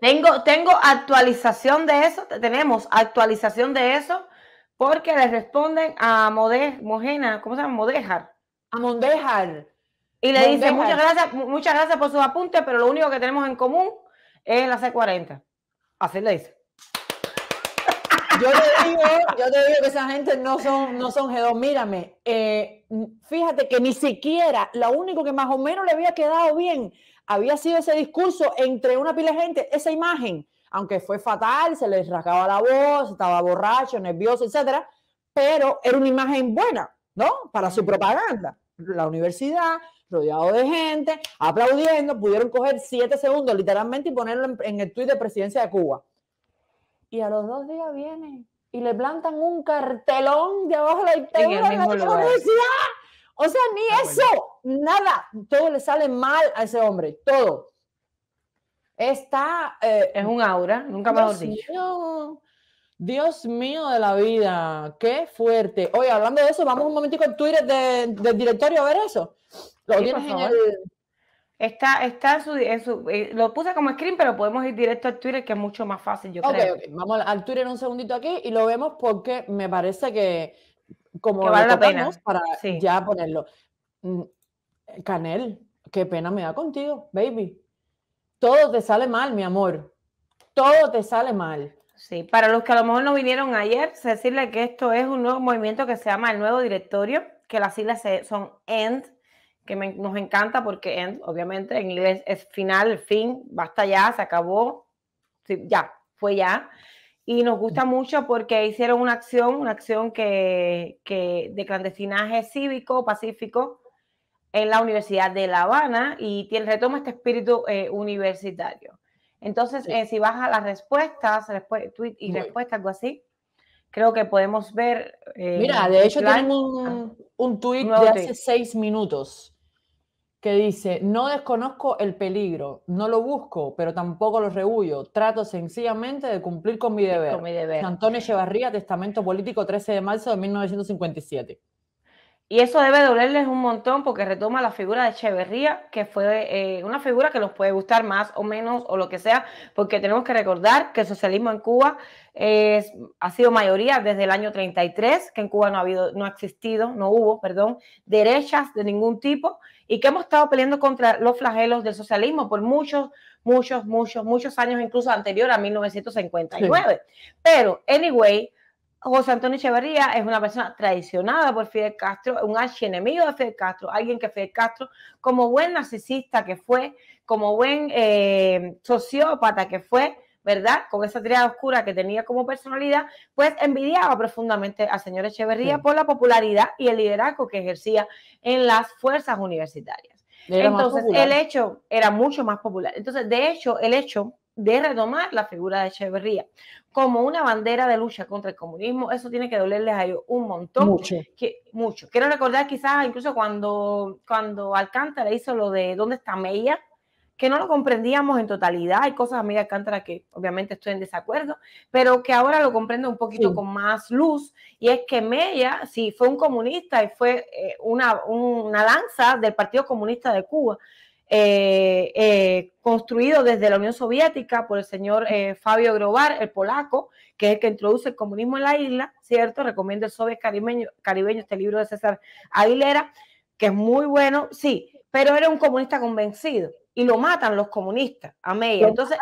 Tengo actualización de eso, tenemos actualización de eso, porque le responden a Mojena, ¿cómo se llama? Modejar. A Modejar. Y le dice, muchas gracias por sus apuntes, pero lo único que tenemos en común es la C40. Así le dice. Yo te digo que esa gente no son G2. Mírame, fíjate que ni siquiera, lo único que más o menos le había quedado bien había sido ese discurso entre una pila de gente, esa imagen, aunque fue fatal, se les rascaba la voz, estaba borracho, nervioso, etcétera, pero era una imagen buena, ¿no? Para su propaganda. La universidad, rodeado de gente, aplaudiendo, pudieron coger 7 segundos literalmente y ponerlo en el tuit de Presidencia de Cuba. Y a los 2 días vienen y le plantan un cartelón de abajo de la dictadura de la universidad. O sea, ni eso, nada. Todo le sale mal a ese hombre, todo. Es un aura, nunca mejor dicho. Dios mío de la vida, qué fuerte. Oye, hablando de eso, vamos un momentico al Twitter del directorio a ver eso. Lo tienes en el... Lo puse como screen, pero podemos ir directo al Twitter, que es mucho más fácil, yo creo. Ok, vamos al Twitter un segundito aquí y lo vemos porque me parece que como que vale la pena para ya ponerlo. Canel, qué pena me da contigo, baby. Todo te sale mal, mi amor. Todo te sale mal. Sí, para los que a lo mejor no vinieron ayer, decirle que esto es un nuevo movimiento que se llama el Nuevo Directorio, que las siglas son END, que nos encanta porque end, obviamente en inglés es final, fin, basta ya, se acabó, sí, ya, fue ya. Y nos gusta mucho porque hicieron una acción que de clandestinaje cívico, pacífico, en la Universidad de La Habana y retoma este espíritu universitario. Entonces, sí. Si vas a las respuestas, tweet y respuesta, algo así, creo que podemos ver... Mira, de hecho tienen un tweet de hace 6 minutos. Que dice, no desconozco el peligro, no lo busco, pero tampoco lo rehuyo. Trato sencillamente de cumplir con mi deber. Con mi deber. Antonio Echeverría, Testamento Político, 13 de marzo de 1957. Y eso debe dolerles un montón porque retoma la figura de Echeverría, que fue una figura que nos puede gustar más o menos o lo que sea, porque tenemos que recordar que el socialismo en Cuba ha sido mayoría desde el año 33, que en Cuba no hubo derechas de ningún tipo, y que hemos estado peleando contra los flagelos del socialismo por muchos años, incluso anterior a 1959. Sí. Pero, anyway, José Antonio Echeverría es una persona traicionada por Fidel Castro, un archienemigo de Fidel Castro, alguien que Fidel Castro, como buen narcisista que fue, como buen sociópata que fue, ¿verdad? Con esa triada oscura que tenía como personalidad, pues envidiaba profundamente al señor Echeverría por la popularidad y el liderazgo que ejercía en las fuerzas universitarias. Entonces, el hecho era mucho más popular. Entonces, de hecho, el hecho de retomar la figura de Echeverría como una bandera de lucha contra el comunismo, eso tiene que dolerles a ellos un montón. Mucho. Quiero recordar quizás incluso cuando Alcántara hizo lo de ¿dónde está Mella?, que no lo comprendíamos en totalidad. Hay cosas, amiga Alcántara, que obviamente estoy en desacuerdo, pero que ahora lo comprendo un poquito con más luz, y es que Mella sí fue un comunista y fue una lanza del Partido Comunista de Cuba, construido desde la Unión Soviética por el señor Fabio Grobar, el polaco, que es el que introduce el comunismo en la isla, ¿cierto? Recomiendo el Soviet caribeño, este libro de César Aguilera, que es muy bueno, sí, pero era un comunista convencido. Y lo matan los comunistas a Mella. Entonces,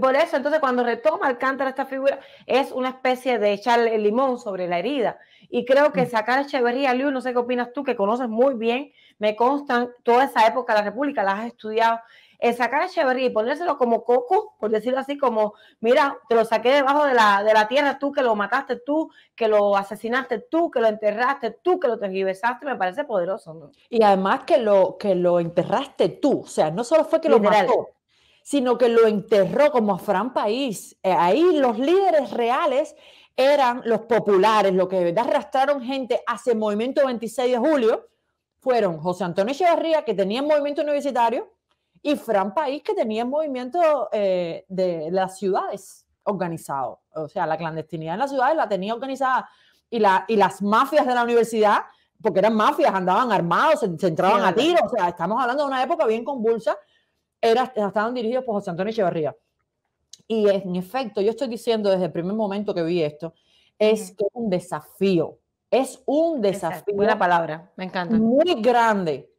por eso, entonces cuando retoma Alcántara esta figura, es una especie de echarle el limón sobre la herida. Y creo que sacar a Echeverría, Luis, no sé qué opinas tú, que conoces muy bien, me constan toda esa época de la República, la has estudiado. Sacar a Echeverría y ponérselo como coco, por decirlo así, como, mira, te lo saqué debajo de la tierra, tú que lo mataste, tú que lo asesinaste, tú que lo enterraste, tú que lo tergiversaste, me parece poderoso, ¿no? Y además que lo enterraste tú, o sea, no solo fue que literal lo mató, sino que lo enterró como a Frank País. Ahí los líderes reales eran los populares, los que de verdad arrastraron gente hacia el movimiento 26 de julio, fueron José Antonio Echeverría, que tenía el movimiento universitario, y Frank País, que tenía el movimiento de las ciudades organizado. O sea, la clandestinidad en las ciudades la tenía organizada. Y las mafias de la universidad, porque eran mafias, andaban armados, se entraban a tiros. O sea, estamos hablando de una época bien convulsa estaban dirigidos por José Antonio Echeverría. Y en efecto, yo estoy diciendo desde el primer momento que vi esto, es que un desafío, es un desafío. Buena palabra, me encanta. Muy grande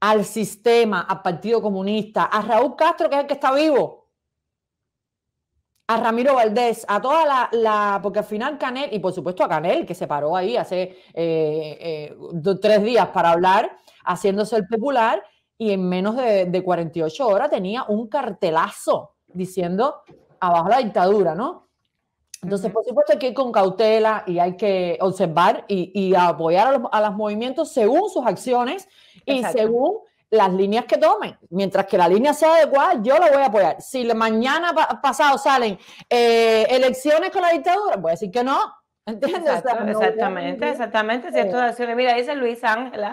al sistema, al Partido Comunista, a Raúl Castro, que es el que está vivo, a Ramiro Valdés, a toda la porque al final Canel, y por supuesto a Canel, que se paró ahí hace 3 días para hablar, haciéndose el popular, y en menos de 48 horas tenía un cartelazo diciendo abajo la dictadura, ¿no? Entonces, por supuesto, hay que ir con cautela y hay que observar y apoyar a los movimientos según sus acciones y Exacto. según las líneas que tomen. Mientras que la línea sea adecuada, yo la voy a apoyar. Si mañana pasado salen elecciones con la dictadura, voy a decir que no. ¿Entiendes? Exacto, o sea, no exactamente, exactamente. Ciertas acciones. Mira, dice Luis Ángel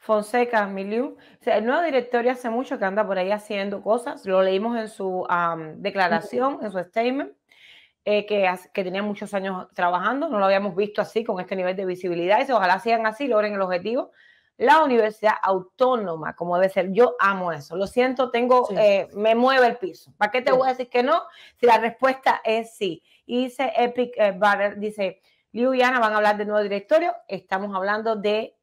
Fonseca Miliu, o sea, el nuevo directorio hace mucho que anda por ahí haciendo cosas. Lo leímos en su declaración, en su statement. Que tenía muchos años trabajando, no lo habíamos visto así, con este nivel de visibilidad, y ojalá sigan así, logren el objetivo. La universidad autónoma, como debe ser, yo amo eso, lo siento, tengo, sí. Me mueve el piso. ¿Para qué te sí. voy a decir que no? Si la respuesta es sí. Y dice Epic Barber, dice, Liu y Ana van a hablar del nuevo directorio, estamos hablando de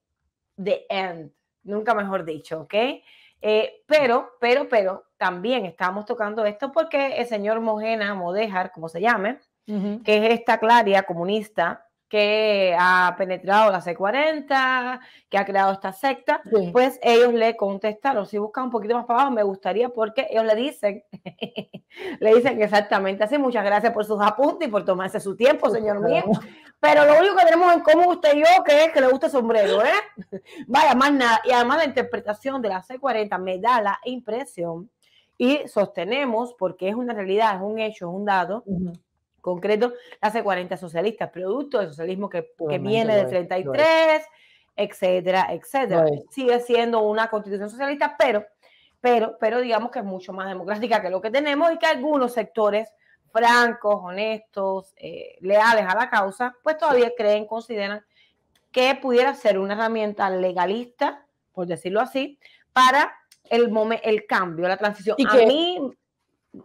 The End, nunca mejor dicho, ¿ok? Pero también estábamos tocando esto porque el señor Mojena, Modejar, como se llame, que es esta claria comunista que ha penetrado la C40, que ha creado esta secta, pues ellos le contestaron, si buscan un poquito más para abajo, me gustaría, porque ellos le dicen, exactamente así, muchas gracias por sus apuntes y por tomarse su tiempo, señor mío, pero lo único que tenemos en común usted y yo, que es que le gusta el sombrero, ¿eh? Vaya, más nada, y además la interpretación de la C40 me da la impresión, y sostenemos, porque es una realidad, es un hecho, es un dado concreto, la C40 socialista, producto del socialismo que viene del 33, etcétera, etcétera. Sigue siendo una constitución socialista, pero digamos que es mucho más democrática que lo que tenemos y que algunos sectores francos, honestos, leales a la causa, pues todavía creen, consideran que pudiera ser una herramienta legalista, por decirlo así, para el cambio, la transición.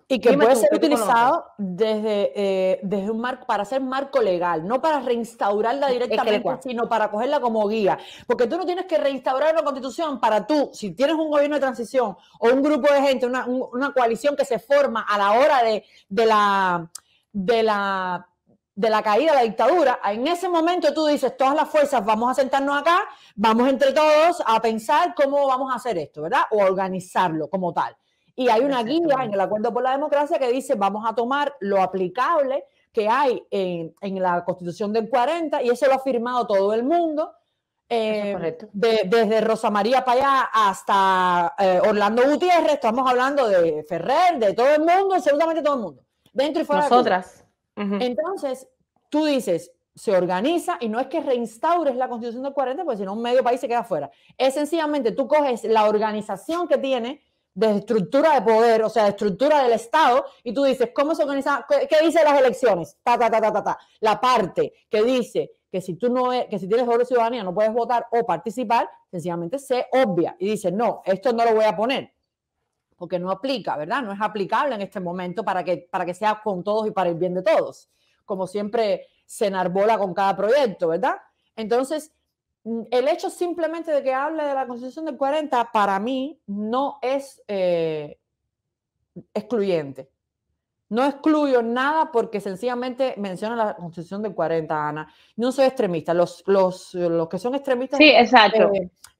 Y que puede ser utilizado desde un marco, para hacer marco legal, no para reinstaurarla directamente, sino para cogerla como guía. Porque tú no tienes que reinstaurar una constitución para tú, si tienes un gobierno de transición o un grupo de gente, una coalición que se forma a la hora de la caída de la dictadura, en ese momento tú dices, todas las fuerzas vamos a sentarnos acá, vamos entre todos a pensar cómo vamos a hacer esto, ¿verdad? O a organizarlo como tal. Y hay una guía en el Acuerdo por la Democracia que dice, vamos a tomar lo aplicable que hay en la Constitución del 40, y eso lo ha firmado todo el mundo, desde Rosa María Payá hasta Orlando Gutiérrez, estamos hablando de Ferrer, de todo el mundo, absolutamente todo el mundo, dentro y fuera. Nosotras. De Cuba. Entonces, tú dices, se organiza, y no es que reinstaures la Constitución del 40, porque si no, un medio país se queda fuera. Es sencillamente, tú coges la organización que tiene de estructura de poder, o sea, de estructura del Estado, y tú dices, ¿cómo se organiza? ¿Qué dicen las elecciones? Ta, ta, ta, ta, ta, ta. La parte que dice que si tú no, que si tienes doble ciudadanía no puedes votar o participar, sencillamente se obvia y dice, no, esto no lo voy a poner, porque no aplica, ¿verdad? No es aplicable en este momento para que sea con todos y para el bien de todos, como siempre se enarbola con cada proyecto, ¿verdad? Entonces, el hecho simplemente de que hable de la Constitución del 40 para mí no es excluyente. No excluyo nada porque sencillamente menciona la Constitución del 40, Ana. No soy extremista. Los que son extremistas... Sí, exacto.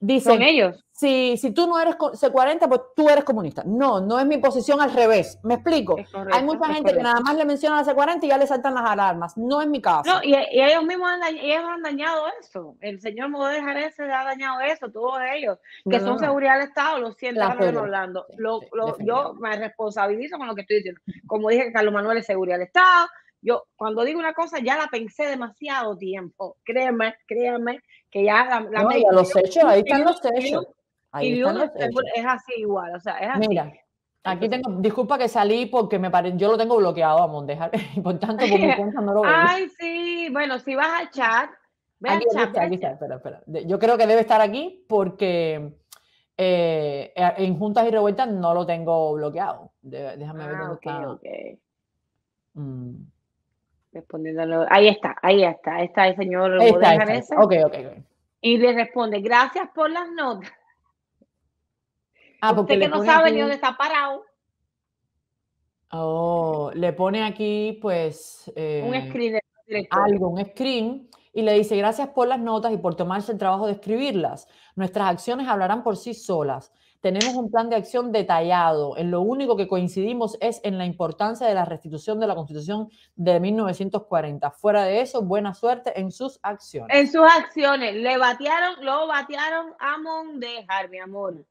Dicen, ¿son ellos? Si tú no eres C40, pues tú eres comunista. No, no es mi posición, al revés. ¿Me explico? Correcto, hay mucha gente que nada más le menciona a la C40 y ya le saltan las alarmas. No es mi caso. No, y ellos mismos han dañado eso. El señor Modesto Jardés ha dañado eso, todos ellos. Que no, son seguridad del Estado, lo siento, Orlando. Yo me responsabilizo con lo que estoy diciendo. Como dije que Carlos Manuel es seguridad del Estado, yo cuando digo una cosa ya la pensé demasiado tiempo. Créanme que ya la no, ya los hechos, ahí están los hechos. Ahí están los hechos. Es así igual, o sea, es así. Mira, aquí tengo, disculpa que salí porque yo lo tengo bloqueado a Mondejar, y por tanto por mi cuenta no lo veo. Ay, sí, bueno, si vas al chat, ve al chat. Aquí está, espera. Yo creo que debe estar aquí porque En Juntas y Revueltas no lo tengo bloqueado. Déjame ver dónde está. Okay. Respondiéndolo. Ahí está. Ahí está el señor Modejar. Okay. Y le responde, gracias por las notas. Porque usted que no sabe aquí... ni dónde está parado. Oh, le pone aquí, pues... un screen. Un screen. Y le dice, gracias por las notas y por tomarse el trabajo de escribirlas. Nuestras acciones hablarán por sí solas. Tenemos un plan de acción detallado. En lo único que coincidimos es en la importancia de la restitución de la Constitución de 1940. Fuera de eso, buena suerte en sus acciones. En sus acciones. Lo batearon a Modejar, mi amor.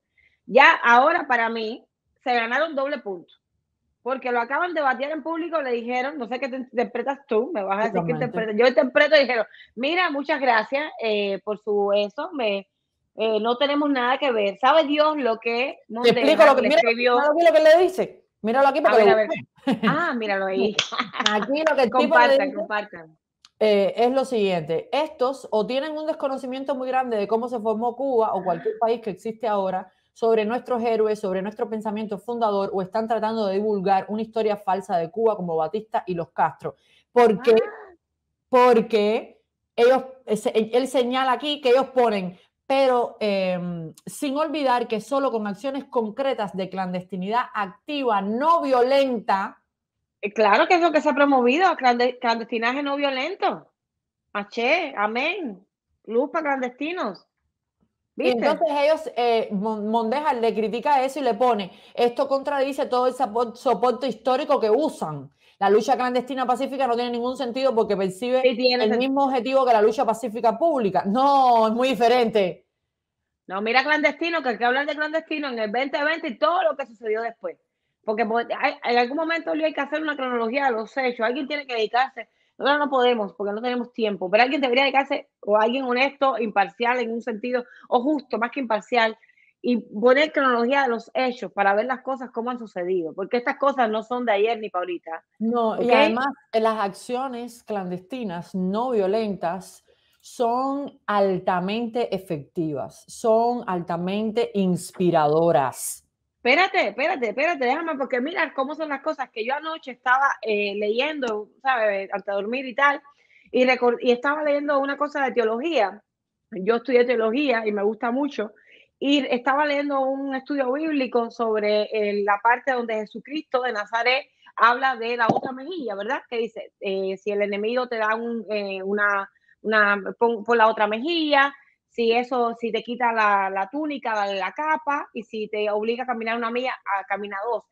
Ya ahora para mí se ganaron doble punto. Porque lo acaban de batear en público, le dijeron, no sé qué te interpretas tú, me vas a decir que interpretas. Yo interpreto y dijeron, mira, muchas gracias por su eso, no tenemos nada que ver. ¿Sabe Dios lo que Modejar te explico lo que escribió? Míralo aquí lo que le dice. Míralo aquí porque a ver. Ah, míralo ahí. Aquí lo que el compartan. Es lo siguiente, estos o tienen un desconocimiento muy grande de cómo se formó Cuba o cualquier país que existe ahora, sobre nuestros héroes, sobre nuestro pensamiento fundador, o están tratando de divulgar una historia falsa de Cuba como Batista y los Castro. Porque ellos, él señala aquí que ellos ponen, pero sin olvidar que solo con acciones concretas de clandestinidad activa, no violenta. Claro que es lo que se ha promovido, clandestinaje no violento. Aché, amén. Luz para clandestinos. Y entonces ellos, Modejar le critica eso y le pone, esto contradice todo el soporte histórico que usan. La lucha clandestina pacífica no tiene ningún sentido porque percibe el mismo objetivo que la lucha pacífica pública. No, es muy diferente. No, mira clandestino, que hay que hablar de clandestino en el 2020 y todo lo que sucedió después. Porque en algún momento hay que hacer una cronología de los hechos. Alguien tiene que dedicarse. Nosotros no podemos porque no tenemos tiempo, pero alguien debería dedicarse, o alguien honesto, imparcial en un sentido, o justo, más que imparcial, y poner cronología de los hechos para ver las cosas cómo han sucedido, porque estas cosas no son de ayer ni para ahorita. No, ¿okay? Y además las acciones clandestinas no violentas son altamente efectivas, son altamente inspiradoras. Espérate, déjame, porque mira cómo son las cosas que yo anoche estaba leyendo, ¿sabes? Antes de dormir y tal, y estaba leyendo una cosa de teología. Yo estudié teología y me gusta mucho, y estaba leyendo un estudio bíblico sobre la parte donde Jesucristo de Nazaret habla de la otra mejilla, ¿verdad? Que dice, si el enemigo te da pon la otra mejilla. Si te quita la túnica, dale la capa, y si te obliga a caminar 1 milla, a caminar 2.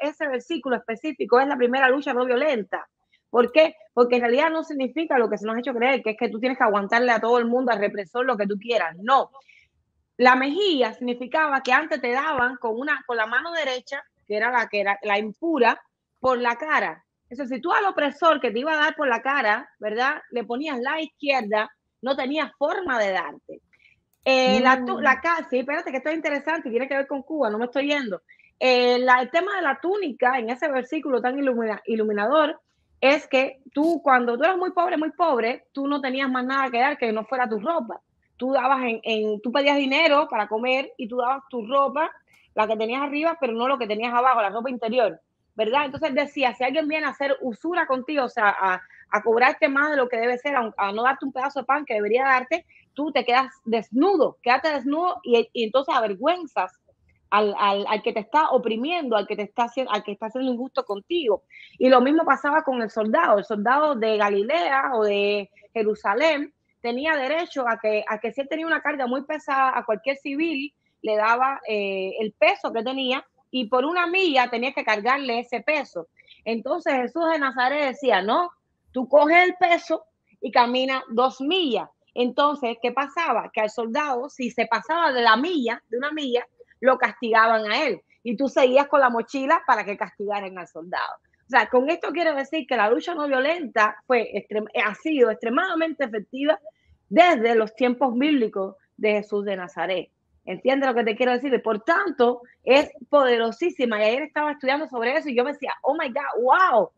Ese versículo específico es la primera lucha no violenta. ¿Por qué? Porque en realidad no significa lo que se nos ha hecho creer, que es que tú tienes que aguantarle a todo el mundo, al represor, lo que tú quieras. No. La mejilla significaba que antes te daban con la mano derecha, que era la impura, por la cara. Eso, si tú al opresor que te iba a dar por la cara, ¿verdad? Le ponías la izquierda, no tenía forma de darte. Sí, espérate, que esto es interesante y tiene que ver con Cuba, no me estoy yendo. El tema de la túnica en ese versículo tan iluminador es que tú, cuando tú eras muy pobre, tú no tenías más nada que dar que no fuera tu ropa. Tú dabas tú pedías dinero para comer y tú dabas tu ropa, la que tenías arriba, pero no lo que tenías abajo, la ropa interior, ¿verdad? Entonces decía, si alguien viene a hacer usura contigo, o sea, a cobrarte más de lo que debe ser, a no darte un pedazo de pan que debería darte, tú te quedaste desnudo y entonces avergüenzas al que te está oprimiendo, al que está haciendo injusto contigo. Y lo mismo pasaba con el soldado de Galilea o de Jerusalén tenía derecho a que si él tenía una carga muy pesada, a cualquier civil le daba el peso que tenía y por 1 milla tenía que cargarle ese peso. Entonces Jesús de Nazaret decía, no, tú coges el peso y camina 2 millas. Entonces, ¿qué pasaba? Que al soldado, si se pasaba de 1 milla, lo castigaban a él. Y tú seguías con la mochila para que castigaran al soldado. O sea, con esto quiero decir que la lucha no violenta ha sido extremadamente efectiva desde los tiempos bíblicos de Jesús de Nazaret. ¿Entiendes lo que te quiero decir? Y por tanto, es poderosísima. Y ayer estaba estudiando sobre eso y yo me decía, oh my God, wow.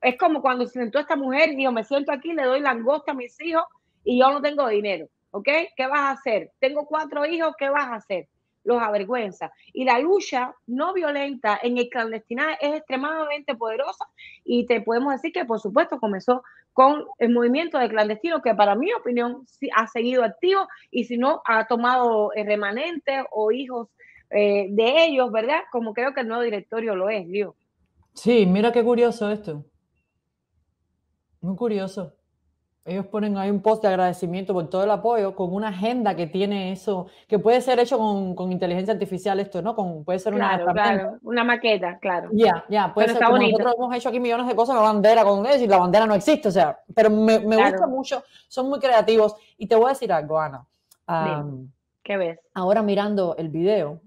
Es como cuando se sentó esta mujer y dijo, me siento aquí, le doy langosta a mis hijos y yo no tengo dinero, ¿ok? ¿Qué vas a hacer? Tengo 4 hijos, ¿qué vas a hacer? los avergüenza. Y la lucha no violenta en el clandestinaje es extremadamente poderosa y te podemos decir que, por supuesto, comenzó con el movimiento de clandestinos, que para mi opinión ha seguido activo y si no ha tomado remanentes o hijos de ellos, ¿verdad? Como creo que el nuevo directorio lo es, Leo. Sí, mira qué curioso esto. Muy curioso. Ellos ponen ahí un post de agradecimiento por todo el apoyo con una agenda que tiene eso, que puede ser hecho con inteligencia artificial esto, ¿no? Puede ser una... Claro, una maqueta, claro. Ya, puede ser. Nosotros hemos hecho aquí millones de cosas con bandera, con eso, y la bandera no existe, o sea, pero me gusta mucho, son muy creativos. Y te voy a decir algo, Ana. ¿Qué ves? Ahora mirando este video,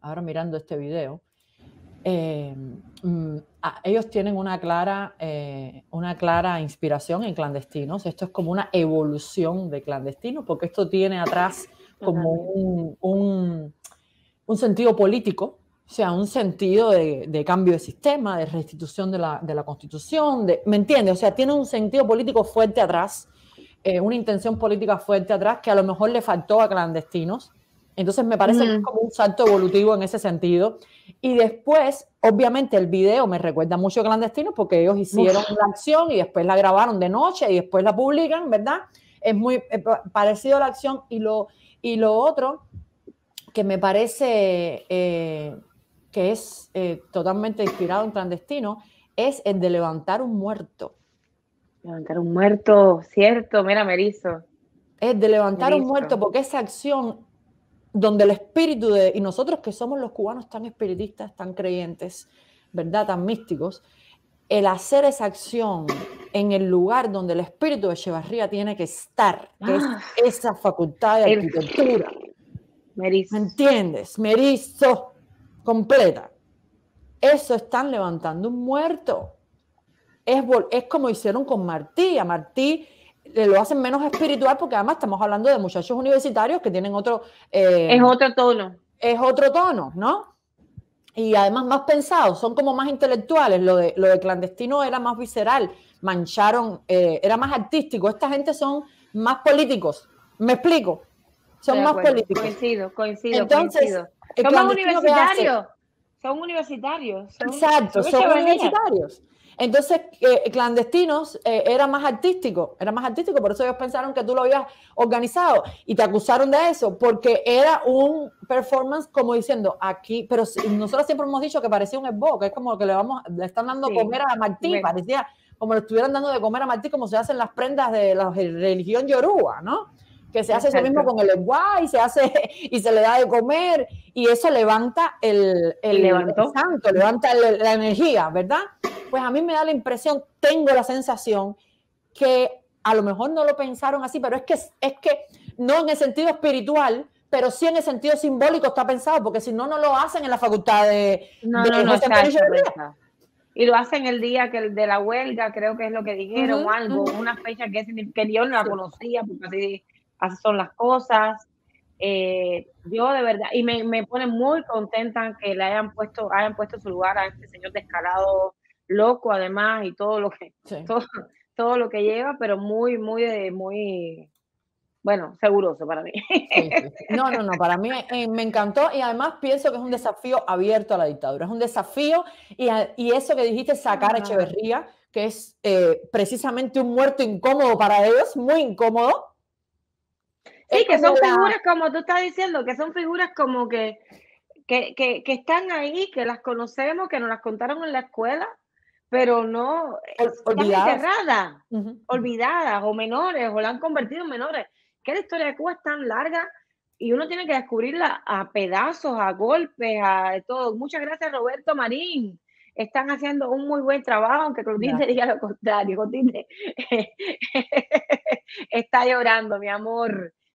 ellos tienen una clara inspiración en clandestinos. Esto es como una evolución de clandestinos, porque esto tiene atrás como un sentido político, o sea, un sentido de cambio de sistema, de restitución de la Constitución, ¿me entiendes? O sea, tiene un sentido político fuerte atrás, una intención política fuerte atrás que a lo mejor le faltó a clandestinos. Entonces me parece que es como un salto evolutivo en ese sentido. Y después, obviamente, el video me recuerda mucho a clandestinos porque ellos hicieron la acción y después la grabaron de noche y después la publican, ¿verdad? Es muy parecido a la acción. Y lo otro que me parece que es totalmente inspirado en clandestinos es el de levantar un muerto. Levantar un muerto, cierto, mira, me erizo. Es de levantar un muerto, porque esa acción... donde el espíritu de... Y nosotros que somos los cubanos tan espiritistas, tan creyentes, ¿verdad? Tan místicos, el hacer esa acción en el lugar donde el espíritu de Echeverría tiene que estar, que es esa facultad de arquitectura. Merizo. ¿Me entiendes? Merizo completa. Eso están levantando un muerto. Es como hicieron con Martí. A Martí lo hacen menos espiritual porque además estamos hablando de muchachos universitarios que tienen otro... Es otro tono, ¿no? Y además más pensados, son como más intelectuales. Lo de clandestino era más visceral, mancharon, era más artístico. Esta gente son más políticos, ¿me explico? Son más políticos. Coincido. Entonces, son más universitarios. Son universitarios. Exacto, son universitarios. Entonces, clandestinos era más artístico, por eso ellos pensaron que tú lo habías organizado y te acusaron de eso, porque era un performance como diciendo aquí, pero nosotros siempre hemos dicho que parecía un esbozo, que es como que le están dando comer a Martí, parecía como le estuvieran dando de comer a Martí, como se hacen las prendas de la religión yoruba, ¿no? Que se hace eso mismo con el lenguaje, y se le da de comer, y eso levanta el santo, levanta la energía, ¿verdad? Pues a mí me da la impresión, tengo la sensación que a lo mejor no lo pensaron así, pero es que no en el sentido espiritual, pero sí en el sentido simbólico está pensado, porque si no, no lo hacen en la facultad de... No, exacto. Y lo hacen el día de la huelga, creo que es lo que dijeron, una fecha que yo no la conocía, porque así son las cosas. Yo de verdad, y me pone muy contenta que le hayan puesto su lugar a este señor descarado, loco además, y todo lo que lleva, pero muy bueno, seguroso para mí. Sí. No, para mí me encantó, y además pienso que es un desafío abierto a la dictadura, es un desafío, y eso que dijiste, sacar a Echeverría, que es precisamente un muerto incómodo para ellos, muy incómodo. Sí, que son figuras, como tú estás diciendo, que son figuras como que están ahí, que las conocemos, que nos las contaron en la escuela, pero no olvidadas, olvidadas o menores, o la han convertido en menores. Que la historia de Cuba es tan larga y uno tiene que descubrirla a pedazos, a golpes, a todo. Muchas gracias, Roberto Marín. Están haciendo un muy buen trabajo, aunque Contín te diga lo contrario. Contín está llorando, mi amor.